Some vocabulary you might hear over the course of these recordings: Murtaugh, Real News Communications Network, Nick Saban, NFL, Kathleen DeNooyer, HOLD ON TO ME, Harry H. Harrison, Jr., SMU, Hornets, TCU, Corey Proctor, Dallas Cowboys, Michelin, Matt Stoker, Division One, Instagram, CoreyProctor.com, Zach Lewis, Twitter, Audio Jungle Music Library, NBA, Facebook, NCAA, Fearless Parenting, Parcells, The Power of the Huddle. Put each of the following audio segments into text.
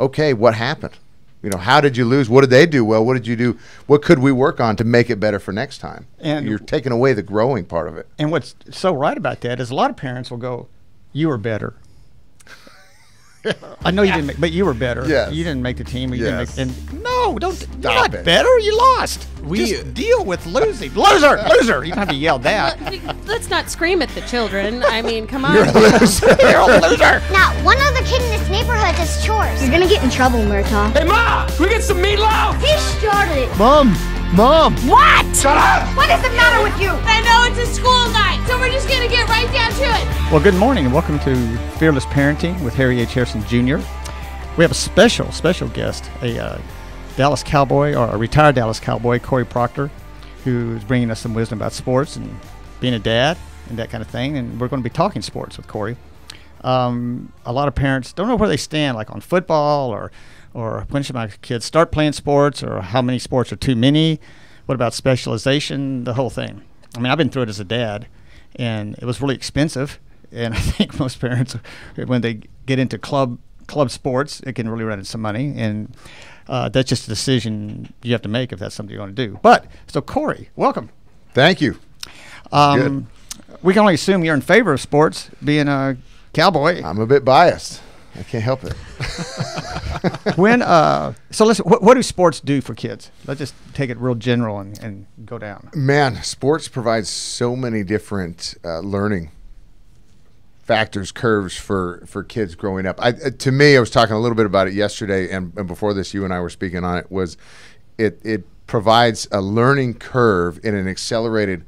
okay, what happened? You know, how did you lose? What did they do well? What did you do? What could we work on to make it better for next time? And you're taking away the growing part of it. And what's so right about that is a lot of parents will go, you were better. I know you didn't, but you were better. Yes. You didn't make the team. You didn't make, and no, don't. Stop you're not it. Better. You lost. Just deal with losing. Loser, loser. You don't have to yell that. Let's not scream at the children. I mean, come on. You're a loser. You're a loser. Now, one other kid in this neighborhood does chores. You're gonna get in trouble, Murtaugh. Hey, Ma, can we get some meatloaf? He started it. Mom. What? Shut up. What is the matter with you? I know it's a school night, so we're just gonna get right down to it. Well, good morning and welcome to Fearless Parenting with Harry H. Harrison, Jr. We have a special guest, a Dallas Cowboy, or a retired Dallas Cowboy, Corey Proctor, who's bringing us some wisdom about sports and being a dad and that kind of thing. And we're going to be talking sports with Corey. A lot of parents don't know where they stand, like on football or when should my kids start playing sports, or how many sports are too many, what about specialization, the whole thing. I mean, I've been through it as a dad, and it was really expensive, and I think most parents, when they get into club sports, it can really run into some money, and that's just a decision you have to make if that's something you want to do. But, so Corey, welcome. Thank you. We can only assume you're in favor of sports, being a cowboy. I'm a bit biased. I can't help it. So listen, what do sports do for kids? Let's just take it real general and go down. Man, sports provides so many different learning factors, curves for kids growing up. To me, I was talking a little bit about it yesterday, and before this, you and I were speaking on it. It provides a learning curve in an accelerated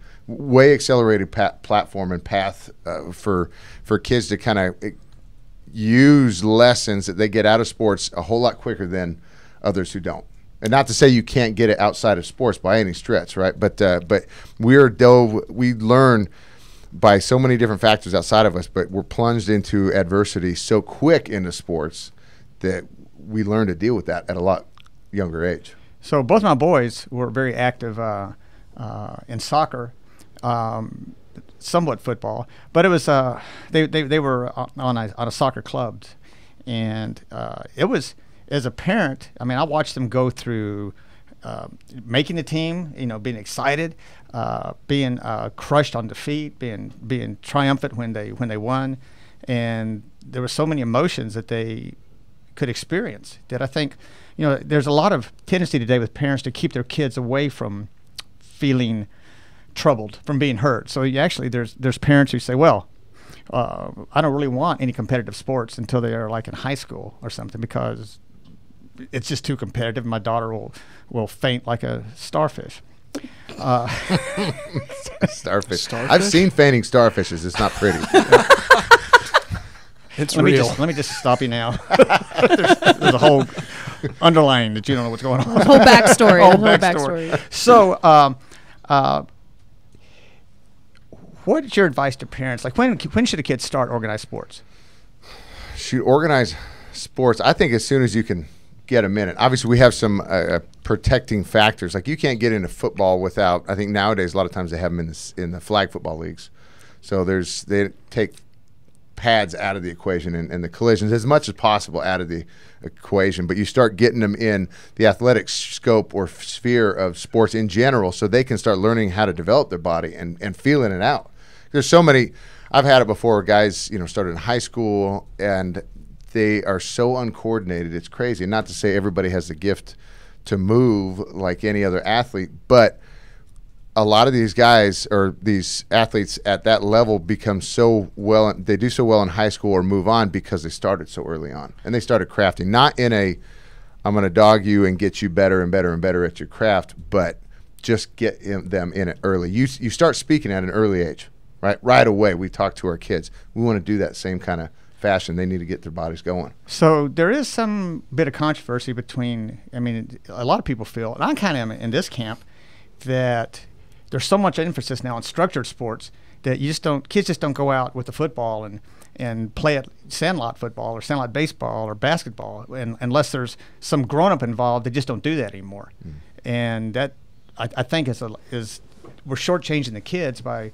platform and path for kids to kind of use lessons that they get out of sports a whole lot quicker than others who don't. And not to say you can't get it outside of sports by any stretch, right? But we learn by so many different factors outside of us, but we're plunged into adversity so quick into sports that we learn to deal with that at a lot younger age. So both my boys were very active in soccer, somewhat football, but it was they were on a soccer club, and it was, as a parent, I mean, I watched them go through making the team, you know, being excited, being crushed on defeat, being triumphant when they won, and there were so many emotions that they could experience that I think, you know, there's a lot of tendency today with parents to keep their kids away from feeling troubled, from being hurt. So you actually, there's parents who say, well, I don't really want any competitive sports until they are like in high school or something, because it's just too competitive. My daughter will faint like a starfish. Starfish. I've seen fainting starfishes. It's not pretty. It's real. Let me just stop you now. there's a whole underlying that you don't know what's going on. The whole backstory. So what is your advice to parents? Like, when should a kid start organized sports? Shoot, organized sports, I think as soon as you can get them in it. Obviously, we have some protecting factors. Like, you can't get into football without, I think nowadays a lot of times they have them in the flag football leagues. So they take pads out of the equation and the collisions as much as possible out of the equation, but you start getting them in the athletic scope or sphere of sports in general, so they can start learning how to develop their body and feeling it out. There's so many, I've had it before, guys, you know, started in high school and they are so uncoordinated, it's crazy. Not to say everybody has the gift to move like any other athlete, but a lot of these guys, or these athletes at that level, become so well, they do so well in high school or move on, because they started so early on and they started crafting, not in a, I'm going to dog you and get you better and better and better at your craft, but just get them in it early. You start speaking at an early age, right? Right away. We talk to our kids. We want to do that same kind of fashion. They need to get their bodies going. So there is some bit of controversy between, I mean, a lot of people feel, and I kind of am in this camp, that there's so much emphasis now on structured sports that you just don't, kids just don't go out with the football and play at sandlot football or sandlot baseball or basketball, and unless there's some grown-up involved, they just don't do that anymore. Mm. And that I think is we're shortchanging the kids by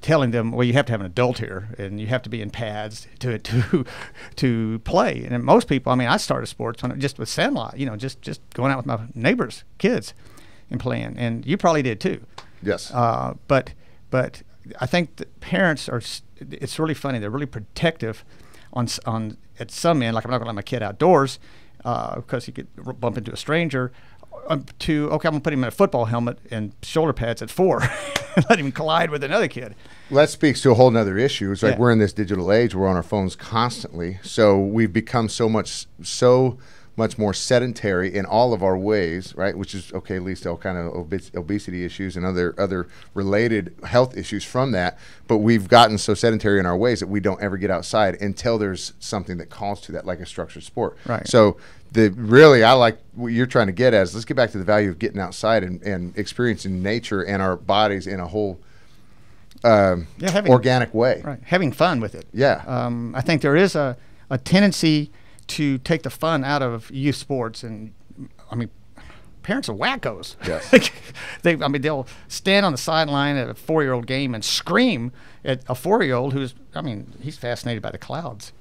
telling them, well, you have to have an adult here, and you have to be in pads to play. And most people, I mean, I started sports on just with sandlot, you know, just going out with my neighbors' kids and playing. And you probably did too. Yes. But I think that parents are. It's really funny. They're really protective on at some end. Like, I'm not going to let my kid outdoors because he could bump into a stranger. To okay, I'm gonna put him in a football helmet and shoulder pads at 4 and let him collide with another kid. Well, that speaks to a whole nother issue. It's like, yeah, we're in this digital age, we're on our phones constantly, so we've become so much more sedentary in all of our ways, right? Which is okay, at least all kind of obesity issues and other related health issues from that. But we've gotten so sedentary in our ways that we don't ever get outside until there's something that calls to that, like a structured sport. Right. So really, I like what you're trying to get at is, let's get back to the value of getting outside and experiencing nature and our bodies in a whole organic way. Right. Having fun with it. Yeah. I think there is a tendency to take the fun out of youth sports, and I mean, parents are wackos. Yes. I mean, they'll stand on the sideline at a 4-year-old game and scream at a 4-year-old who's, I mean, he's fascinated by the clouds,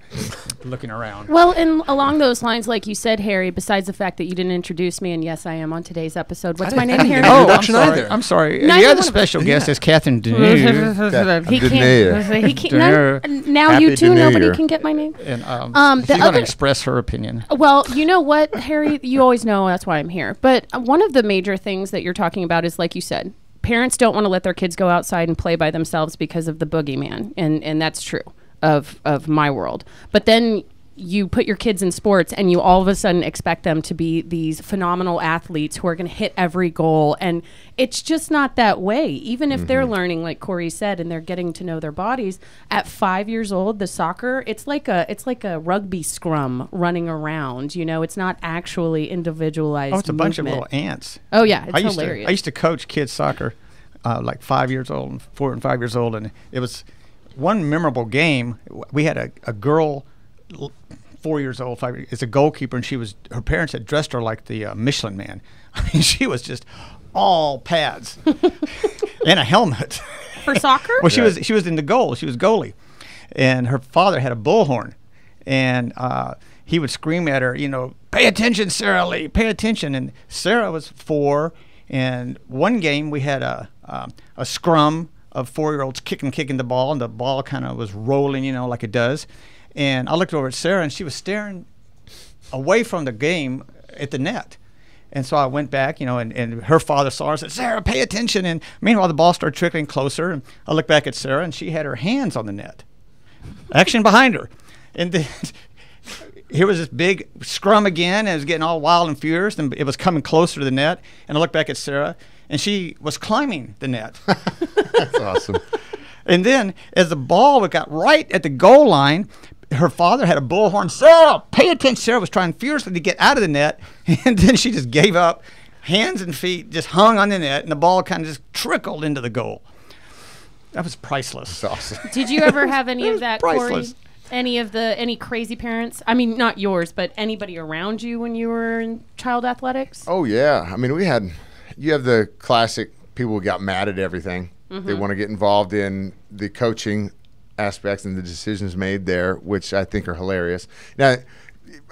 looking around. Well, and along those lines, like you said, Harry, besides the fact that you didn't introduce me, and yes, I am on today's episode. What's my name here? Oh, I'm sorry. The other special guest is Kathleen DeNooyer. He can't. Now you two, nobody can get my name. And she's going to express her opinion. Well, you know what, Harry? You always know that's why I'm here. But one of the major things that you're talking about is, like you said, parents don't want to let their kids go outside and play by themselves because of the boogeyman, and that's true of my world. But then you put your kids in sports, and you all of a sudden expect them to be these phenomenal athletes who are going to hit every goal, and it's just not that way. Even if they're learning, like Corey said, and they're getting to know their bodies at 5 years old, the soccer, it's like a rugby scrum running around. You know, it's not actually individualized. Oh, it's a movement. Bunch of little ants. Oh yeah, it's hilarious. I used to coach kids soccer, like 5 years old, and 4 and 5 years old, and it was one memorable game. We had a girl. 4 years old, 5 years, is a goalkeeper, and her parents had dressed her like the Michelin Man. I mean, she was just all pads and a helmet for soccer. Well, she was in the goal. She was goalie, and her father had a bullhorn, and he would scream at her, you know, "Pay attention, Sarah Lee, pay attention." And Sarah was 4, and one game we had a scrum of 4-year-olds kicking the ball, and the ball kind of was rolling, you know, like it does. And I looked over at Sarah, and she was staring away from the game at the net. And so I went back, you know, and her father saw her and said, "Sarah, pay attention." And meanwhile, the ball started trickling closer. And I looked back at Sarah, and she had her hands on the net. Action behind her. And then here was this big scrum again, and it was getting all wild and furious, and it was coming closer to the net. And I looked back at Sarah, and she was climbing the net. That's awesome. And then as the ball got right at the goal line, her father had a bullhorn. "Sarah, pay attention." Sarah was trying fiercely to get out of the net, and then she just gave up. Hands and feet just hung on the net, and the ball kind of just trickled into the goal. That was priceless. Awesome. Did you ever have any of that, Corey? Any crazy parents? I mean, not yours, but anybody around you when you were in child athletics? Oh yeah. I mean, you have the classic people who got mad at everything. They want to get involved in the coaching aspects and the decisions made there, which I think are hilarious. Now,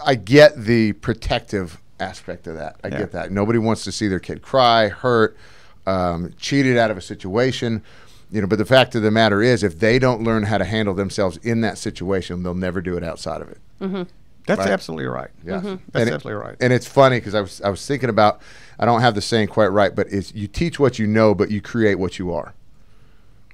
I get the protective aspect of that. I get that. Nobody wants to see their kid cry, hurt, cheated out of a situation. You know, but the fact of the matter is, if they don't learn how to handle themselves in that situation, they'll never do it outside of it. That's right? Absolutely right. Yeah, that's absolutely right. And it's funny because I was thinking about, I don't have the saying quite right, but it's, you teach what you know, but you create what you are.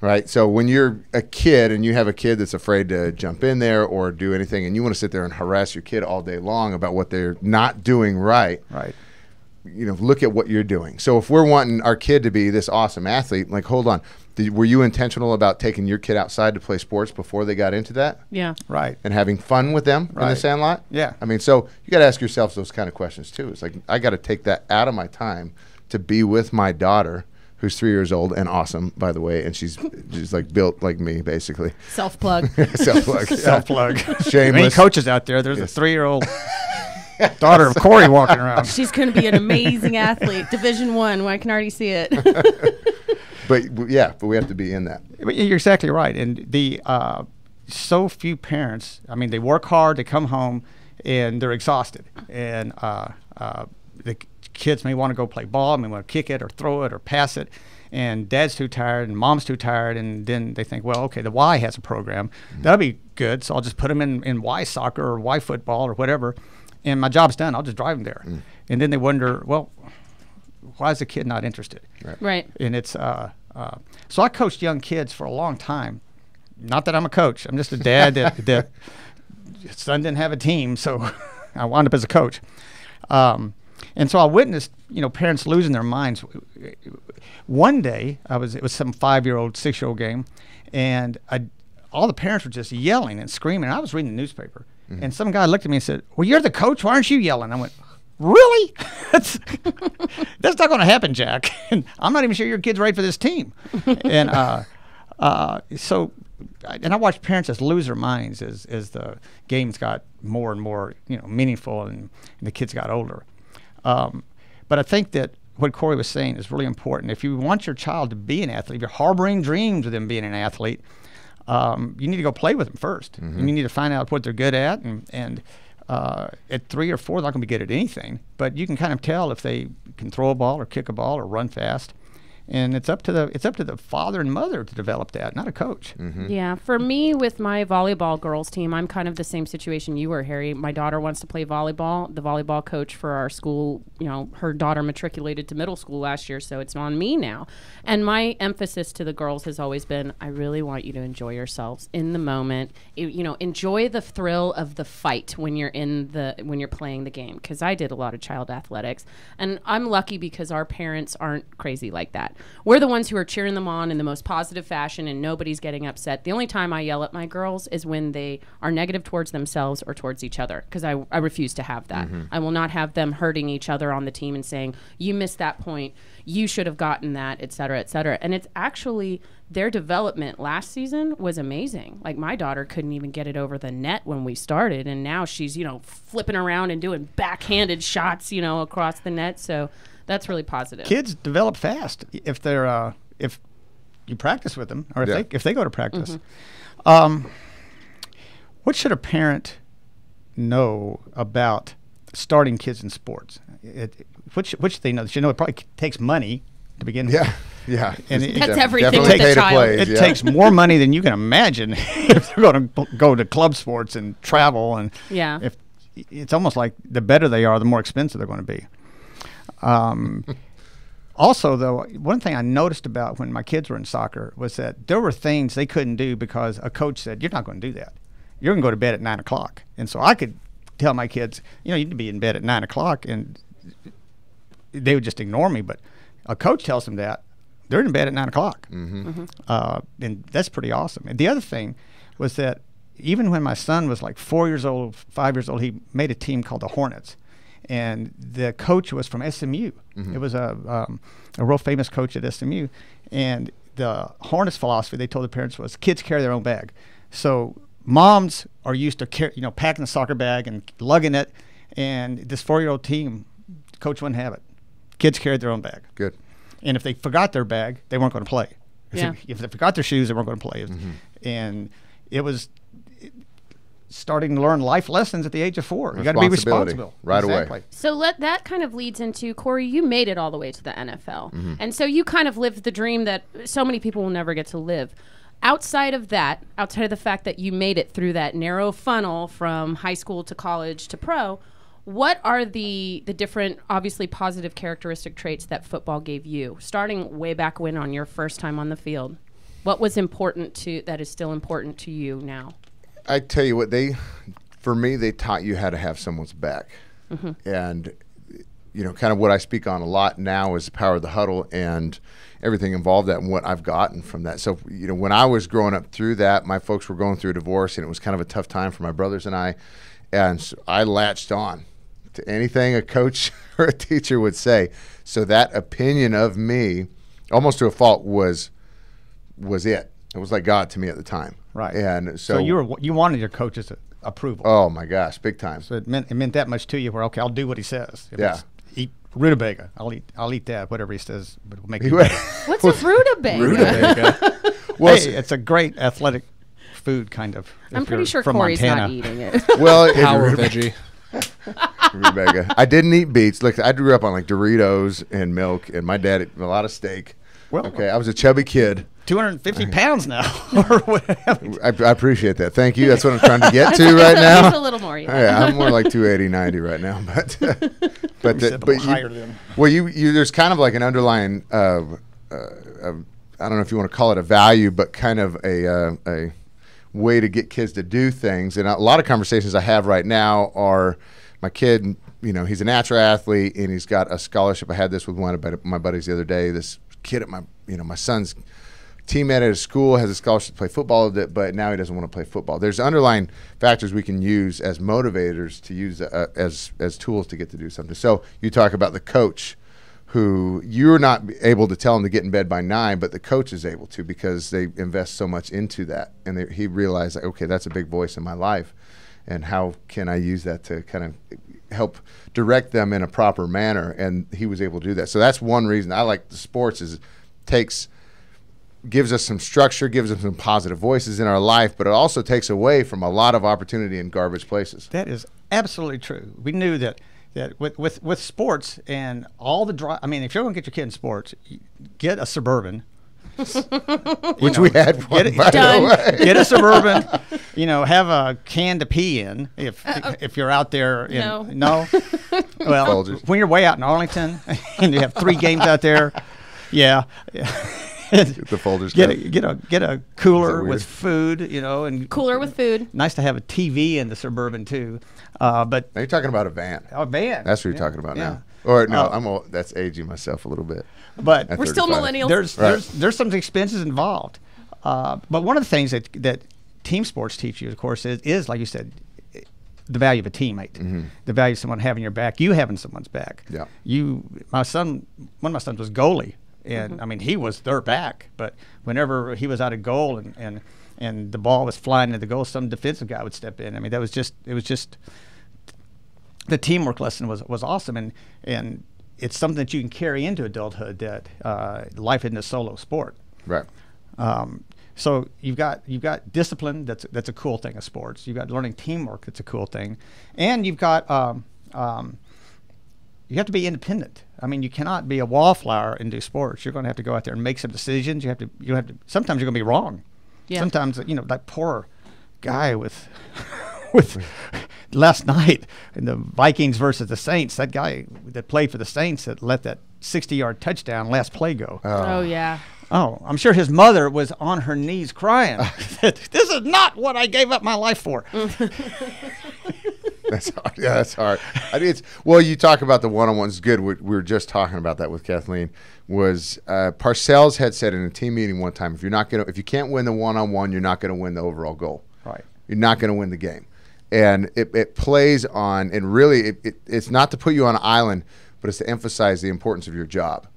Right, so when you're a kid and you have a kid that's afraid to jump in there or do anything, and you want to sit there and harass your kid all day long about what they're not doing right, you know, look at what you're doing. So if we're wanting our kid to be this awesome athlete, like, hold on, were you intentional about taking your kid outside to play sports before they got into that? Yeah, right. And having fun with them in the sandlot? Yeah. I mean, so you got to ask yourselves those kind of questions too. It's like, I got to take that out of my time to be with my daughter, who's 3 years old and awesome, by the way, and she's like built like me, basically. Self plug. Self plug. Self plug. Shameless. Any coaches out there? There's a 3-year-old daughter of Corey walking around. She's going to be an amazing athlete, Division 1. Well, I can already see it. But we have to be in that. You're exactly right. And the so few parents, I mean, they work hard, they come home, and they're exhausted. And the kids may want to go play ball, may want to kick it or throw it or pass it. And dad's too tired and mom's too tired. And then they think, well, okay, the Y has a program. That'll be good. So I'll just put them in Y soccer or Y football or whatever. And my job's done. I'll just drive them there. And then they wonder, well, why is the kid not interested? Right. And it's so I coached young kids for a long time. Not that I'm a coach. I'm just a dad that son didn't have a team. So I wound up as a coach. And so I witnessed, parents losing their minds. One day, it was some 5-year-old, 6-year-old game, and all the parents were just yelling and screaming. I was reading the newspaper, and some guy looked at me and said, "Well, you're the coach. Why aren't you yelling?" I went, "Really? That's not going to happen, Jack. And I'm not even sure your kid's right for this team." And so I watched parents just lose their minds as the games got more and more, meaningful, and the kids got older. But I think that what Corey was saying is really important. If you want your child to be an athlete, if you're harboring dreams of them being an athlete, you need to go play with them first. And you need to find out what they're good at. And at 3 or 4, they're not going to be good at anything. But you can kind of tell if they can throw a ball or kick a ball or run fast. And it's up to the father and mother to develop that, not a coach. Yeah, for me with my volleyball girls team, I'm kind of the same situation you were, Harry. My daughter wants to play volleyball. The volleyball coach for our school, her daughter matriculated to middle school last year, so it's on me now. And my emphasis to the girls has always been, I really want you to enjoy yourselves in the moment. Enjoy the thrill of the fight when you're playing the game, because I did a lot of child athletics, and I'm lucky because our parents aren't crazy like that. We're the ones who are cheering them on in the most positive fashion, and nobody's getting upset. The only time I yell at my girls is when they are negative towards themselves or towards each other, because I refuse to have that. I will not have them hurting each other on the team and saying, you missed that point, you should have gotten that, et cetera, et cetera. And it's actually their development last season was amazing. Like, my daughter couldn't even get it over the net when we started, and now she's, flipping around and doing backhanded shots, across the net. So that's really positive. Kids develop fast if they're if you practice with them, or if they go to practice. What should a parent know about starting kids in sports? What should they know? They should know it probably takes money to begin with. Yeah. And that's everything with the child. It takes more money than you can imagine if they're going to go to club sports and travel. And if it's almost like the better they are, the more expensive they're going to be. Also, though, one thing I noticed about when my kids were in soccer was that there were things they couldn't do because a coach said, you're not going to do that. You're going to go to bed at 9 o'clock. And so I could tell my kids, you need to be in bed at 9 o'clock, and they would just ignore me. But a coach tells them that, they're in bed at 9 o'clock. And that's pretty awesome. And the other thing was that even when my son was like 4 years old, 5 years old, he made a team called the Hornets. And the coach was from SMU. It was a real famous coach at SMU. And the Hornets philosophy, they told the parents, was kids carry their own bag. So moms are used to packing the soccer bag and lugging it. And this 4-year-old team, the coach wouldn't have it. Kids carried their own bag. Good. And if they forgot their bag, they weren't going to play. If they forgot their shoes, they weren't going to play. And it was starting to learn life lessons at the age of 4. You got to be responsible right away. So that kind of leads into, Corey, you made it all the way to the NFL. And so you kind of lived the dream that so many people will never get to live. Outside of that, outside of the fact that you made it through that narrow funnel from high school to college to pro, what are the different, obviously positive characteristic traits that football gave you, starting way back when on your first time on the field? What was important that is still important to you now? I tell you what, for me, they taught you how to have someone's back. And, kind of what I speak on a lot now is the power of the huddle and everything involved that and what I've gotten from that. So, when I was growing up through that, my folks were going through a divorce, and it was kind of a tough time for my brothers and I. And so I latched on to anything a coach or a teacher would say. So that opinion of me, almost to a fault, was it. It was like God to me at the time. Right. And so you wanted your coach's approval. Oh my gosh, big time. So it meant that much to you, where, okay, I'll do what he says. If it's eat Rutabaga. I'll eat that. Whatever he says, but we'll make it better. What's a rutabaga? Rutabaga. Well, hey, it's a great athletic food, kind of. I'm pretty sure Corey's not eating it. Well, it's a veggie. Rutabaga. I didn't eat beets. Look, I grew up on like Doritos and milk, and my dad ate a lot of steak. Well, okay, I was a chubby kid. 250 pounds now. I appreciate that. Thank you. That's what I'm trying to get to right now. Just a little more. Yeah. Yeah, I'm more like 280, 90 right now. But higher than. Well, you there's kind of like an underlying, I don't know if you want to call it a value, but kind of a way to get kids to do things. And a lot of conversations I have right now are my kid, you know, he's a natural athlete and he's got a scholarship. I had this with one of my buddies the other day. This kid at my son's teammate at his school has a scholarship to play football, but now he doesn't want to play football. There's underlying factors we can use as motivators to use as tools to get to do something. So you talk about the coach who you're not able to tell him to get in bed by 9, but the coach is able to because they invest so much into that. And he realized, like, okay, that's a big voice in my life. And how can I use that to kind of help direct them in a proper manner? And he was able to do that. So that's one reason I like the sports is it gives us some structure, gives us some positive voices in our life, but it also takes away from a lot of opportunity in garbage places. That is absolutely true. We knew that with sports and all the drive, I mean, if you're going to get your kid in sports, get a Suburban. Which we had one, by the way. Get a Suburban, you know, have a can to pee in if you're out there. Well, Soldiers. When you're way out in Arlington and you have 3 games out there, the folders. Get a cooler with food, you know, and cooler with food. Nice to have a TV in the Suburban too. But now you're talking about a van. A van. That's what you're talking about now. Or no, that's aging myself a little bit. But we're 35. Still millennials. There's some expenses involved. But one of the things that team sports teach you, of course, is like you said, the value of a teammate, the value of someone having your back, you having someone's back. Yeah. One of my sons was goalie. And I mean, he was their back, but whenever he was out of goal and the ball was flying into the goal, some defensive guy would step in. I mean, it was just the teamwork lesson was awesome, and it's something that you can carry into adulthood, that life isn't a solo sport. Right. So you've got discipline. That's a cool thing of sports. You've got learning teamwork. That's a cool thing, and you've got you have to be independent. I mean, you cannot be a wallflower and do sports. You're going to have to go out there and make some decisions. You have to. Sometimes you're going to be wrong. Yeah. Sometimes, you know, that poor guy with last night in the Vikings versus the Saints. That guy that played for the Saints that let that 60-yard touchdown last play go. Oh yeah. Oh, I'm sure his mother was on her knees crying. This is not what I gave up my life for. That's hard. Yeah, that's hard. Well, you talk about the one-on-ones. Good. We were just talking about that with Kathleen. Parcells had said in a team meeting one time, if you can't win the one-on-one, you're not going to win the overall goal. Right. You're not going to win the game. And it plays on, and really, it's not to put you on an island, but it's to emphasize the importance of your job.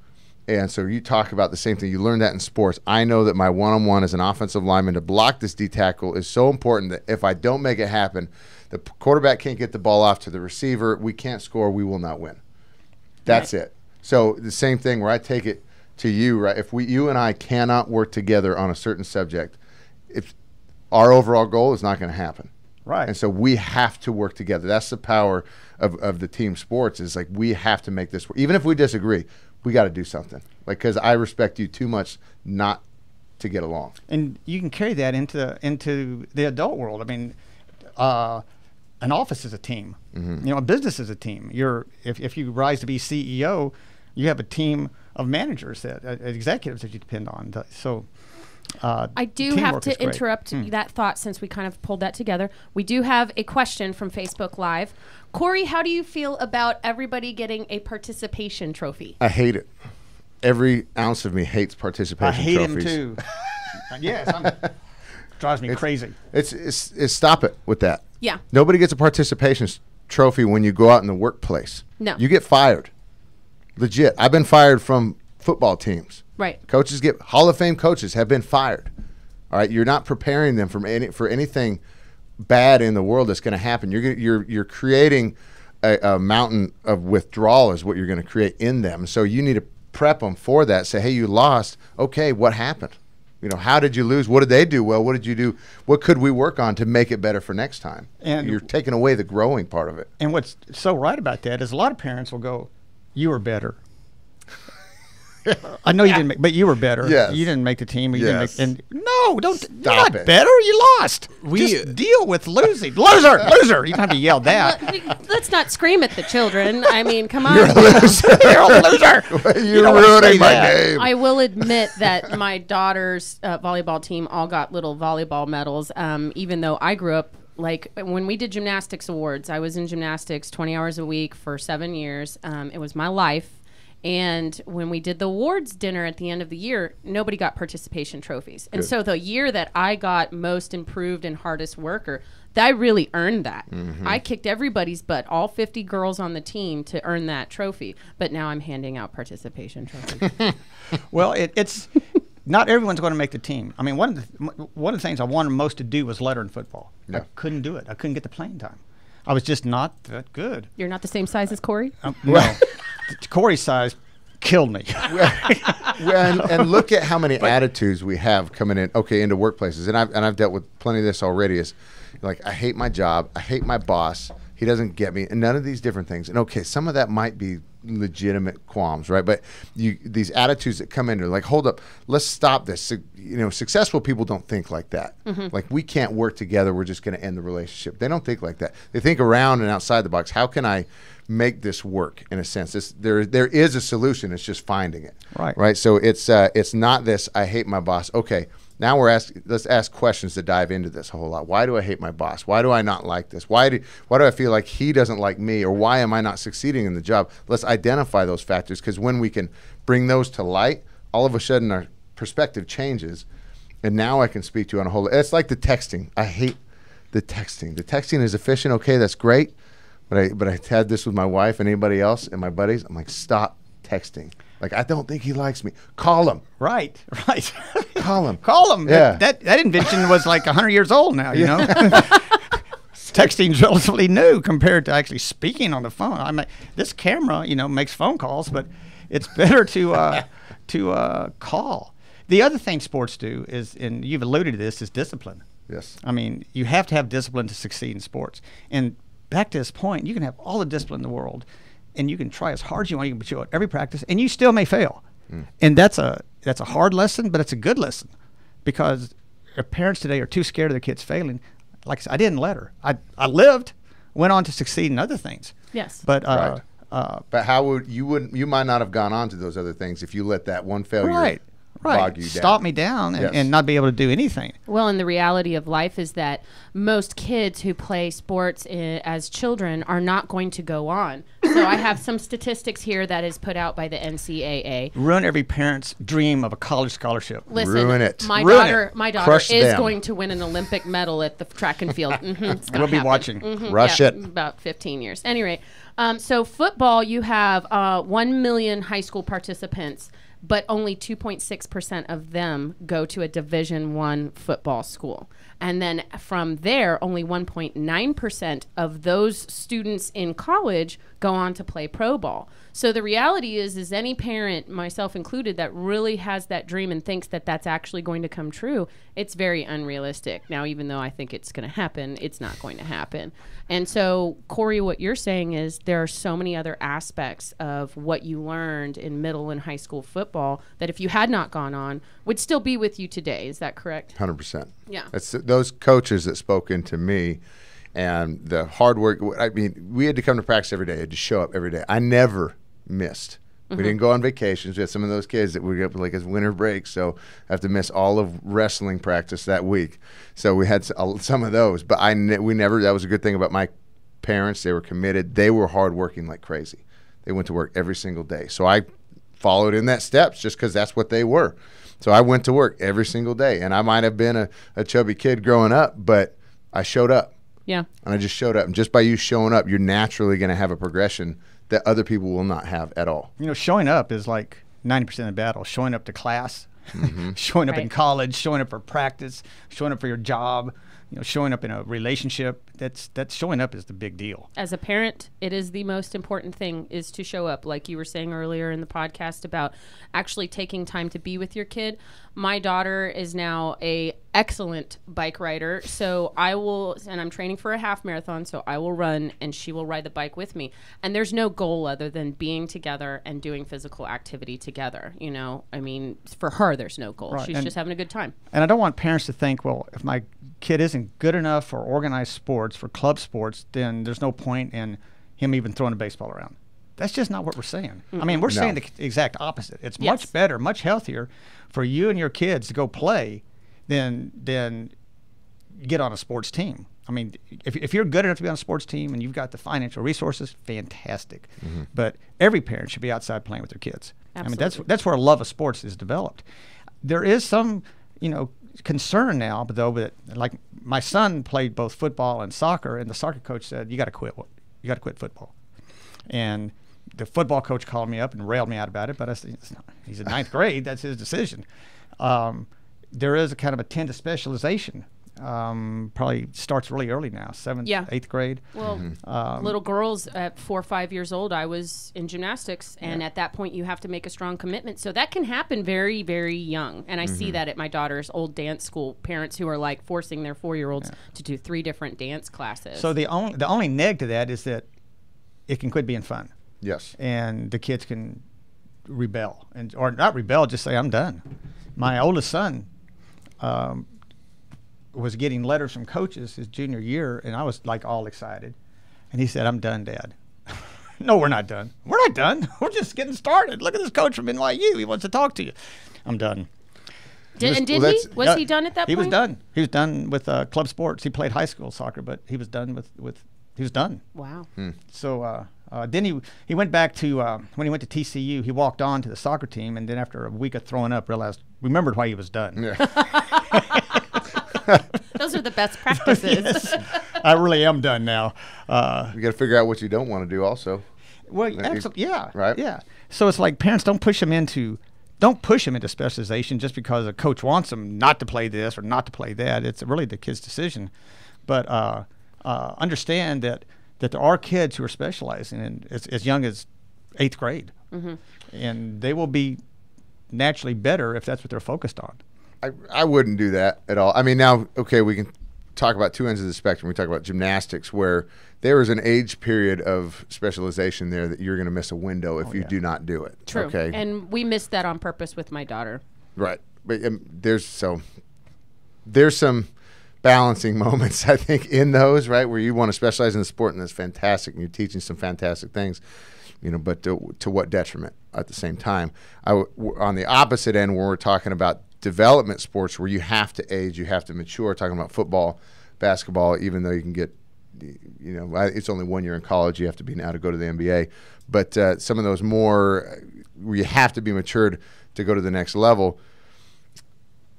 And so you talk about the same thing. You learn that in sports. I know that my one-on-one as an offensive lineman to block this D tackle is so important that if I don't make it happen, the quarterback can't get the ball off to the receiver. We can't score. We will not win. That's right. It. So the same thing where I take it to you, right? If you and I cannot work together on a certain subject, if our overall goal is not going to happen. Right. And so we have to work together. That's the power of the team sports, is like we have to make this work. Even if we disagree, we got to do something. Like, because I respect you too much not to get along. And you can carry that into the adult world. I mean, an office is a team. You know, a business is a team. If you rise to be CEO, you have a team of managers, executives that you depend on. So I do have to interrupt that thought, since we kind of pulled that together. We do have a question from Facebook Live. Corey, how do you feel about everybody getting a participation trophy? I hate it. Every ounce of me hates participation trophies. I hate them too. Yes. Drives me crazy. It's stop it with that. Yeah. Nobody gets a participation trophy when you go out in the workplace. No. You get fired. Legit. I've been fired from football teams. Right. Coaches get Hall of Fame coaches have been fired. All right. You're not preparing them for anything bad in the world that's going to happen. You're creating a mountain of withdrawal is what you're going to create in them. So you need to prep them for that. Say, hey, you lost. Okay, what happened? You know, how did you lose? What did they do well? What did you do? What could we work on to make it better for next time? And you're taking away the growing part of it. And what's so right about that is a lot of parents will go, you were better. I know you didn't make, but you were better. Yes. You didn't make the team. You didn't make, and no, don't stop you're not it. Better. You lost. Just deal with losing. Loser, loser. You don't have to yell that. Let's not scream at the children. I mean, come on. You're a loser. You're a loser. You're ruining my game. I will admit that my daughter's volleyball team all got little volleyball medals, even though I grew up. Like when we did gymnastics awards, I was in gymnastics 20 hours a week for 7 years. It was my life. And when we did the awards dinner at the end of the year, nobody got participation trophies. And so the year that I got most improved and hardest worker, I really earned that. Mm-hmm. I kicked everybody's butt, all 50 girls on the team, to earn that trophy. But now I'm handing out participation trophies. Well, it's not everyone's going to make the team. I mean, one of the things I wanted most to do was letter in football. Yeah. I couldn't do it. I couldn't get the playing time. I was just not that good. You're not the same size as Corey? No. Corey's size killed me. and look at how many attitudes we have coming in, into workplaces. And I've dealt with plenty of this already. Is like, I hate my job. I hate my boss. He doesn't get me. And none of these different things. And okay, some of that might be legitimate qualms, right? But these attitudes that come in are like, hold up, let's stop this. You know, successful people don't think like that. Mm-hmm. Like, we can't work together. We're just going to end the relationship. They don't think like that. They think around and outside the box. How can I make this work? In a sense, there is a solution. It's just finding it. Right. Right. So it's not this, I hate my boss. Okay. Now let's ask questions to dive into this a whole lot. Why do I hate my boss? Why do I not like this? Why do I feel like he doesn't like me, or why am I not succeeding in the job? Let's identify those factors, because when we can bring those to light, all of a sudden our perspective changes, and now I can speak to you on a whole lot. It's like the texting. I hate the texting. The texting is efficient. Okay, that's great, but I had this with my wife and anybody else and my buddies. I'm like, stop texting. Like, I don't think he likes me. Call him. Right, right. Call him. Call him. Yeah. That invention was like 100 years old now, you know? Texting's relatively new compared to actually speaking on the phone. I mean, this camera, you know, makes phone calls, but it's better to call. The other thing sports do is, and you've alluded to this, is discipline. Yes. I mean, you have to have discipline to succeed in sports. And back to this point, you can have all the discipline in the world, and you can try as hard as you want. You can put you at every practice, and you still may fail. Mm. And that's a hard lesson, but it's a good lesson, because parents today are too scared of their kids failing. Like I said, I didn't let her. I lived, went on to succeed in other things. Yes. But but how would you might not have gone on to those other things if you let that one failure bog you down. Stop me down and not be able to do anything. Well, and the reality of life is that most kids who play sports as children are not going to go on. So I have some statistics here that is put out by the NCAA. Ruin every parent's dream of a college scholarship. Listen, ruin it. My daughter Crush is them. Going to win an Olympic medal at the track and field. We'll be watching. Mm-hmm. Rush it. About 15 years. Anyway, so football, you have 1 million high school participants, but only 2.6% of them go to a Division I football school. And then from there, only 1.9% of those students in college go on to play pro ball. So the reality is any parent, myself included, that really has that dream and thinks that that's actually going to come true, it's very unrealistic. Now, even though I think it's going to happen, it's not going to happen. And so, Corey, what you're saying is there are so many other aspects of what you learned in middle and high school football that if you had not gone on would still be with you today. Is that correct? 100%. Yeah. That's those coaches that spoke into me and the hard work. I mean, we had to come to practice every day. I had to show up every day. I never missed. Mm-hmm. We didn't go on vacations. We had some of those kids that would get like as winter break, so I have to miss all of wrestling practice that week. So we had some of those, but we never. That was a good thing about my parents. They were committed. They were hardworking like crazy. They went to work every single day. So I followed in that steps just because that's what they were. So I went to work every single day, and I might have been a chubby kid growing up, but I showed up. Yeah. And I just showed up. And just by you showing up, you're naturally going to have a progression that other people will not have at all. You know, showing up is like 90% of the battle. Showing up to class, mm-hmm. showing up in college, showing up for practice, showing up for your job, you know, showing up in a relationship, that's showing up is the big deal. As a parent, it is the most important thing, is to show up. Like you were saying earlier in the podcast about actually taking time to be with your kid. My daughter is now a excellent bike rider, so I will, and I'm training for a half marathon, so I will run and she will ride the bike with me. And there's no goal other than being together and doing physical activity together. You know, I mean, for her, there's no goal. Right. She's just having a good time. And I don't want parents to think, well, if my kid isn't good enough for organized sports, for club sports, then there's no point in him even throwing a baseball around. That's just not what we're saying. Mm-hmm. I mean, we're saying the exact opposite. It's much better, much healthier for you and your kids to go play than get on a sports team. I mean, if you're good enough to be on a sports team and you've got the financial resources, fantastic. Mm-hmm. But every parent should be outside playing with their kids. Absolutely. I mean, that's where a love of sports is developed. There is some, you know, concern now, though, that, like, my son played both football and soccer, and the soccer coach said, you got to quit. You got to quit football. And the football coach called me up and railed me out about it, but I said, it's not, he's in ninth grade. That's his decision. There is a kind of a tend to specialization. Probably starts really early now, eighth grade. Well, little girls at 4 or 5 years old, I was in gymnastics, and at that point you have to make a strong commitment. So that can happen very, very young. And I see that at my daughter's old dance school, parents who are like forcing their 4-year-olds to do 3 different dance classes. So the only neg to that is that it can quit being fun. Yes. And the kids can rebel, and or not rebel, just say, I'm done. My oldest son was getting letters from coaches his junior year, and I was like all excited. And he said, I'm done, Dad. No, we're not done. We're not done. We're just getting started. Look at this coach from NYU. He wants to talk to you. I'm done. Did he? Was he done at that point? He was done. He was done with club sports. He played high school soccer, but he was done with he was done. Wow. Hmm. So then he went back to, when he went to TCU, he walked on to the soccer team, and then after a week of throwing up, remembered why he was done. Yeah. Those are the best practices. Yes, I really am done now. You got to figure out what you don't want to do also. Well, yeah. Right? Yeah. So it's like, parents, don't push them into specialization just because a coach wants them not to play this or not to play that. It's really the kid's decision. But understand that there are kids who are specializing in as young as 8th grade. Mm-hmm. And they will be naturally better if that's what they're focused on. I wouldn't do that at all. I mean, now, okay, we can talk about two ends of the spectrum. We talk about gymnastics, where there is an age period of specialization there that you're going to miss a window if you do not do it. True. Okay. And we missed that on purpose with my daughter. Right. But there's some balancing moments, I think, in those, right, where you want to specialize in the sport, and that's fantastic, and you're teaching some fantastic things. You know, but to what detriment at the same time? On the opposite end, where we're talking about development sports where you have to age, you have to mature, talking about football, basketball, even though you can get, you know, it's only 1 year in college, you have to be now to go to the NBA. But some of those more where you have to be matured to go to the next level.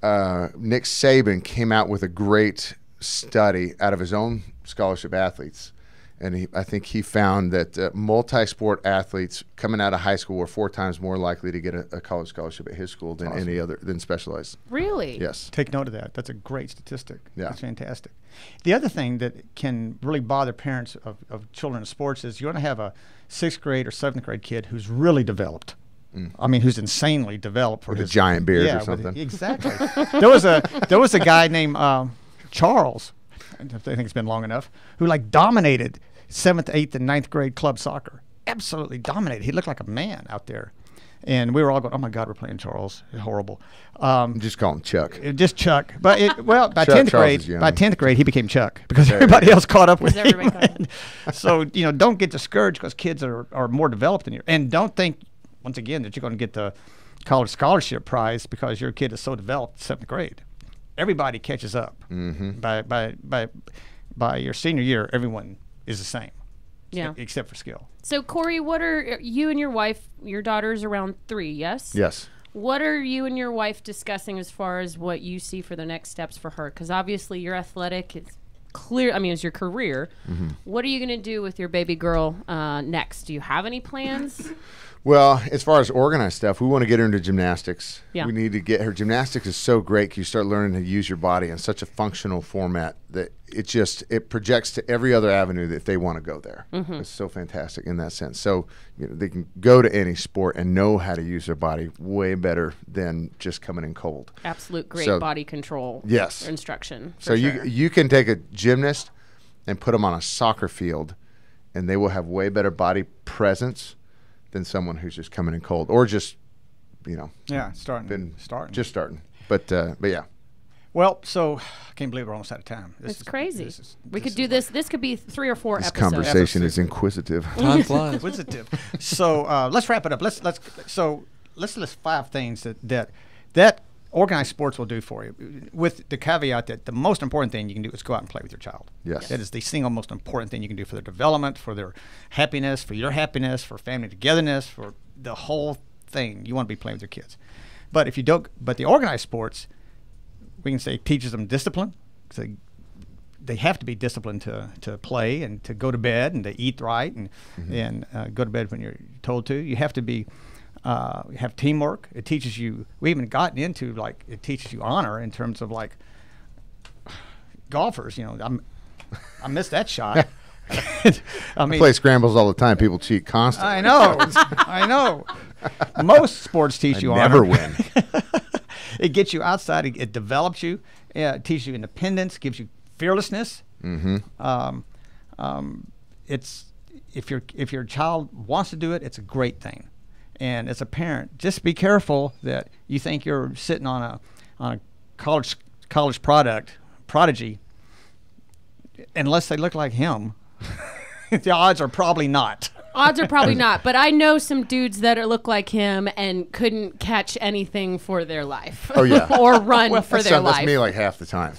Nick Saban came out with a great study out of his own scholarship athletes. And I think he found that multi-sport athletes coming out of high school were 4 times more likely to get a college scholarship at his school than any other, than specialized. Really? Yes. Take note of that. That's a great statistic. Yeah. That's fantastic. The other thing that can really bother parents of children in sports is you're going to have a 6th grade or 7th grade kid who's really developed. I mean, who's insanely developed. For his giant beard or something. Exactly. There was a guy named Charles, I think it's been long enough, who like dominated 7th, 8th, and 9th grade club soccer. Absolutely dominated. He looked like a man out there. And we were all going, oh, my God, we're playing Charles. It's horrible. Just call him Chuck. Just Chuck. But, by 10th grade, he became Chuck because everybody else caught up with him. So, you know, don't get discouraged because kids are more developed than you. And don't think, once again, that you're going to get the college scholarship prize because your kid is so developed 7th grade. Everybody catches up. Mm-hmm. By your senior year, everyone is the same. Yeah. Except for skill. So, Corey, what are you and your wife, your daughter's around 3, yes? Yes. What are you and your wife discussing as far as what you see for the next steps for her? Because obviously you're athletic. It's clear, I mean, it's your career. Mm-hmm. What are you going to do with your baby girl next? Do you have any plans? Well, as far as organized stuff, we want to get her into gymnastics. Yeah. We need to get her. Gymnastics is so great because you start learning to use your body in such a functional format that it just, it projects to every other avenue that they want to go there. Mm-hmm. It's so fantastic in that sense. So you know, they can go to any sport and know how to use their body way better than just coming in cold. Absolute great body control instruction. So you can take a gymnast and put them on a soccer field and they will have way better body presence than someone who's just coming in cold or just, you know, starting. But yeah. Well, so I can't believe we're almost out of time. This is crazy. We could do this. This could be 3 or 4 episodes. This conversation is inquisitive. Time flies. Inquisitive. So let's wrap it up. Let's list 5 things that organized sports will do for you, with the caveat that the most important thing you can do is go out and play with your child. Yes. That is the single most important thing you can do for their development, for their happiness, for your happiness, for family togetherness, for the whole thing. You want to be playing with your kids. But if you don't, but the organized sports, we can say teaches them discipline. So they have to be disciplined to play and to go to bed and to eat right and, go to bed when you're told to. You have to be have teamwork. It teaches you, we even gotten into like, it teaches you honor in terms of like golfers, you know, I missed that shot. I mean, I play scrambles all the time. People cheat constantly. I know. I know. Most sports teach you honor. Never win. It gets you outside. It develops you. It teaches you independence, gives you fearlessness. Mm-hmm. If your child wants to do it, it's a great thing. And as a parent, just be careful that you think you're sitting on a college prodigy, unless they look like him. The odds are probably not. Odds are probably not. But I know some dudes that look like him and couldn't catch anything for their life. Oh yeah, or run for their life. That's me like half the time.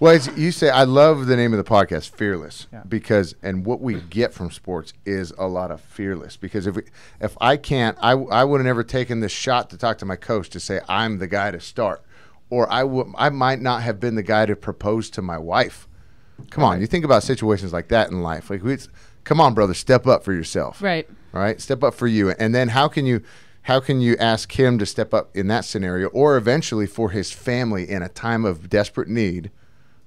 Well, as you say, I love the name of the podcast, Fearless, because, and what we get from sports is a lot of fearless. Because if I would have never taken this shot to talk to my coach to say I'm the guy to start, or I might not have been the guy to propose to my wife. Come on, you think about situations like that in life. Like, come on, brother, step up for yourself. Right. Right. Step up for you, and then how can you ask him to step up in that scenario, or eventually for his family in a time of desperate need.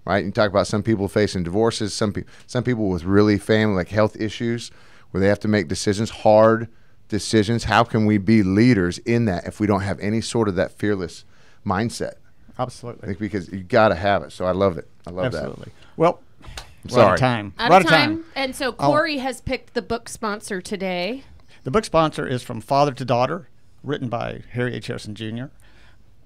Right, you talk about some people facing divorces, some people with really family like health issues where they have to make decisions, hard decisions. How can we be leaders in that if we don't have any sort of that fearless mindset? Absolutely, I think because you got to have it. So I love it. I love that. Absolutely. Well, we're out of time. And so Corey has picked the book sponsor today. The book sponsor is From Father to Daughter, written by Harry H. Harrison, Jr.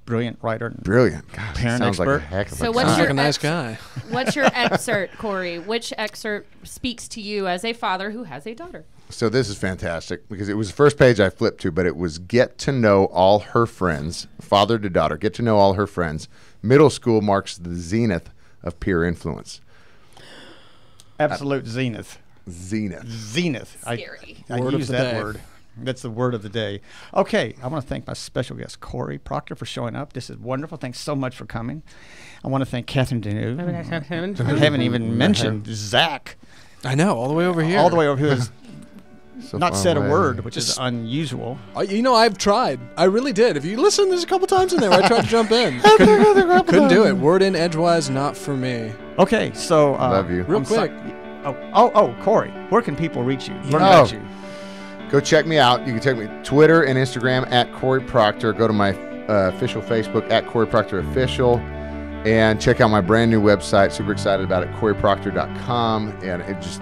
Brilliant writer. And brilliant. God, parent sounds expert. Like a heck of a guy. Like a nice guy. What's your excerpt, Corey? Which excerpt speaks to you as a father who has a daughter? So this is fantastic because it was the first page I flipped to, but it was get to know all her friends, father to daughter, get to know all her friends. Middle school marks the zenith of peer influence. Absolute zenith. Zenith. Zenith. Scary. I use that word. That's the word of the day. Okay, I want to thank my special guest, Corey Proctor, for showing up. This is wonderful. Thanks so much for coming. I want to thank Kathleen DeNooyer. I haven't even mentioned Zach. I know, all the way over here. All the way over here. Not said a word, which is unusual. You know, I've tried. I really did. If you listen, there's a couple times in there where I tried to jump in. Couldn't do it. Word in edgewise, not for me. Okay, so. Love you. Real quick. Corey, where can people reach you? Learn about you. Go check me out. You can check me Twitter and Instagram at Corey Proctor. Go to my official Facebook at Corey Proctor Official. And check out my brand new website. Super excited about it, CoreyProctor.com. And it just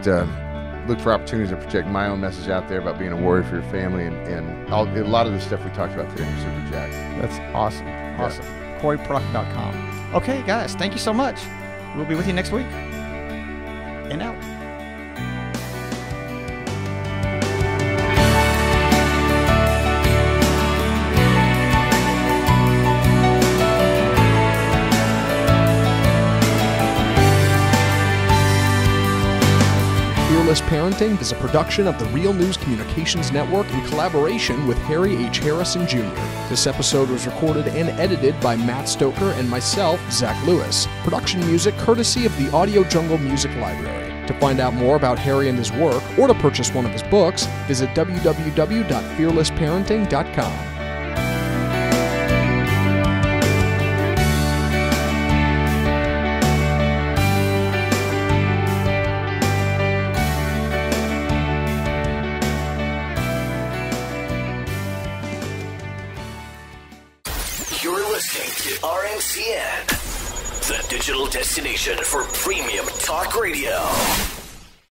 look for opportunities to project my own message out there about being a warrior for your family. And a lot of the stuff we talked about today. I'm super jacked. That's awesome. Awesome. Yeah. CoreyProctor.com. Okay, guys. Thank you so much. We'll be with you next week. And out. Fearless Parenting is a production of the Real News Communications Network in collaboration with Harry H. Harrison, Jr. This episode was recorded and edited by Matt Stoker and myself, Zach Lewis. Production music courtesy of the Audio Jungle Music Library. To find out more about Harry and his work, or to purchase one of his books, visit www.fearlessparenting.com. Destination for premium talk radio.